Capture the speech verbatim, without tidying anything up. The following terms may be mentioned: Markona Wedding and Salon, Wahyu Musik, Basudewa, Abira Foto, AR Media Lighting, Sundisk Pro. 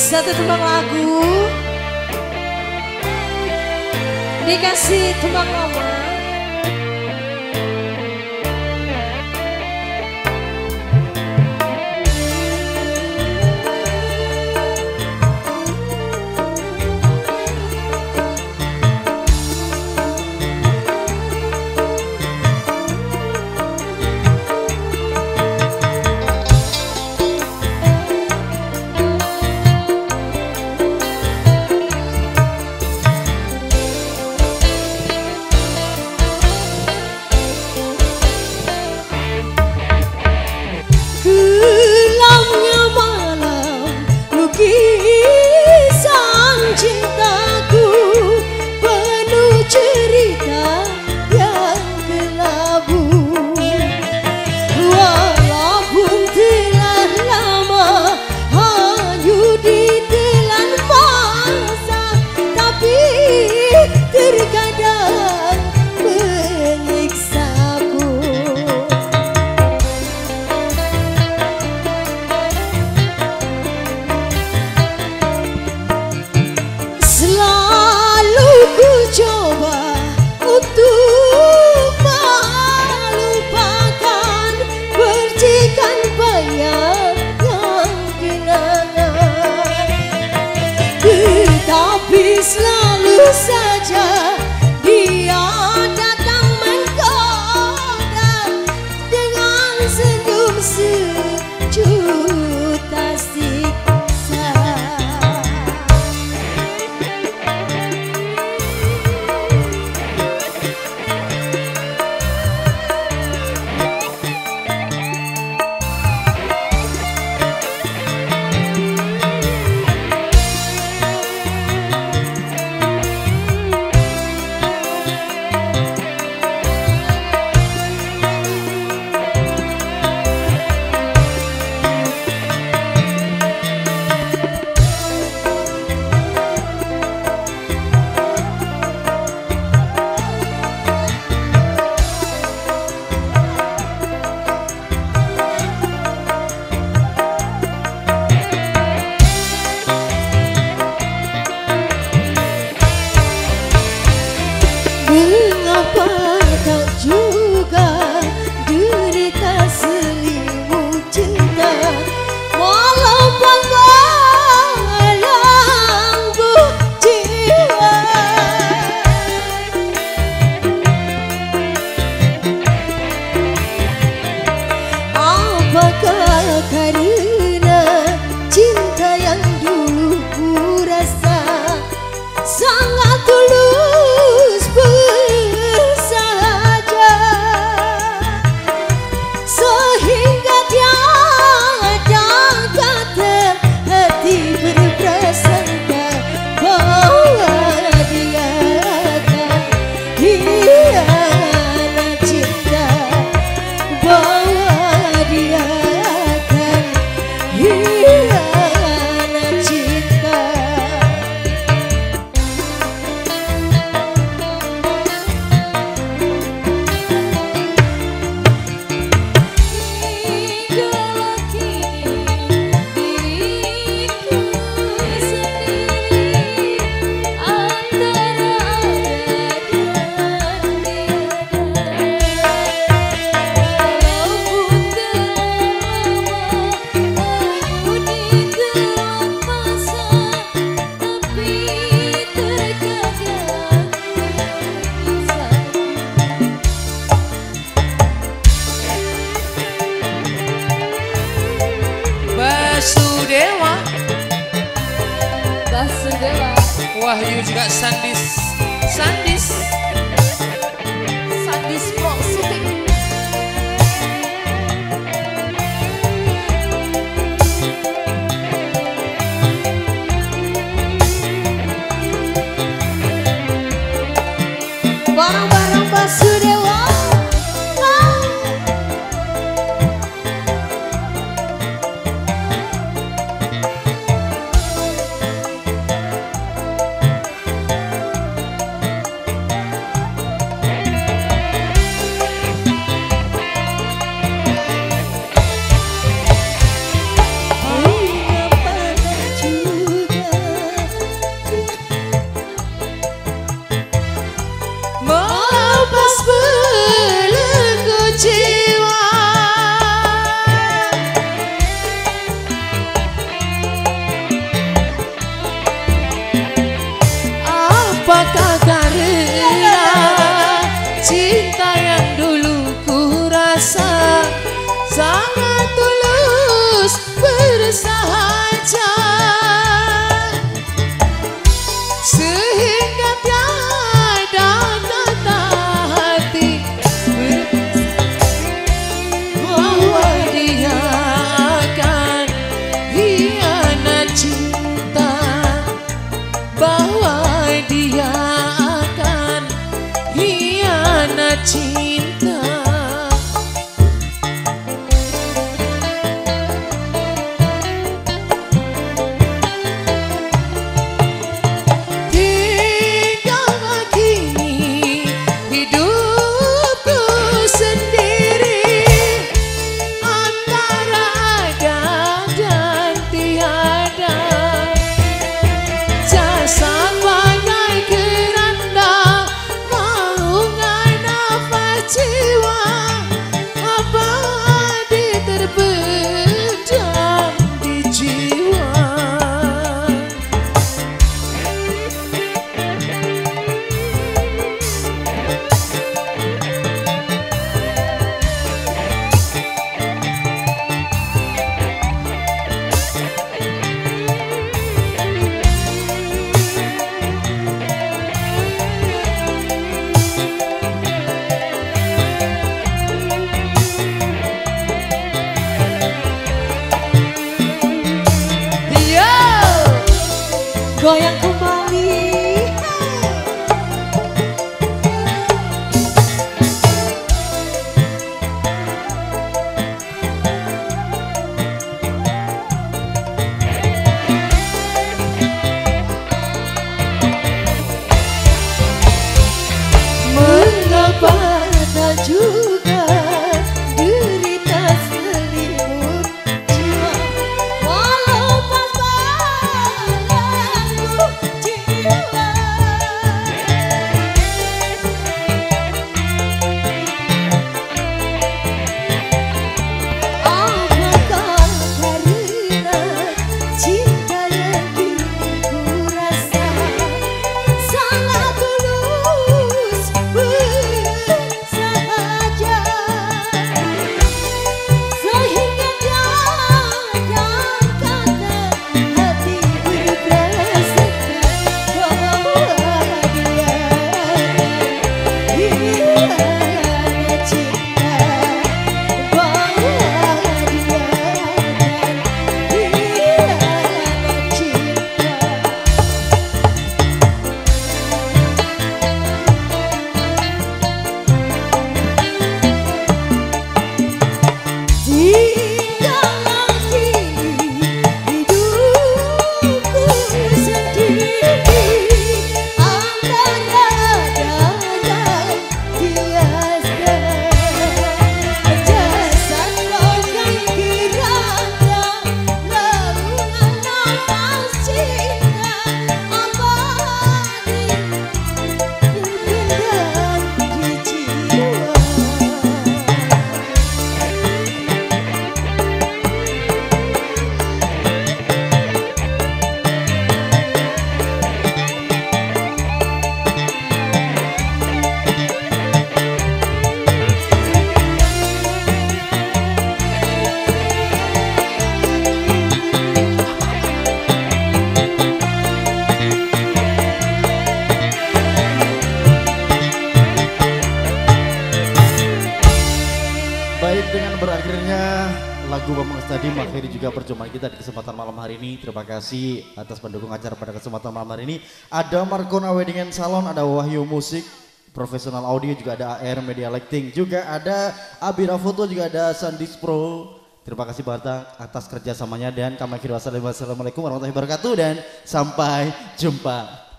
Satu tembang lagu dikasih tembang lama. Wahyu juga Sandis, Sandis, Sandis Pro syuting. Barang-barang basuh dewa. saja sehingga tiada kata hati bahwa dia akan hianat cinta, bahwa dia akan hianat cinta. Goyang kembali. Mengapa tak juga derita selimut jiwa, walau pas-pas Lagu Bambang Stadium mengakhiri juga perjumpaan kita di kesempatan malam hari ini. Terima kasih atas pendukung acara pada kesempatan malam hari ini. Ada Markona Wedding and Salon, ada Wahyu Musik, Profesional Audio, juga ada A R Media Lighting, juga ada Abira Foto, juga ada Sundisk Pro. Terima kasih Barta atas kerjasamanya dan kami akhiri wassalamualaikum warahmatullahi wabarakatuh dan sampai jumpa.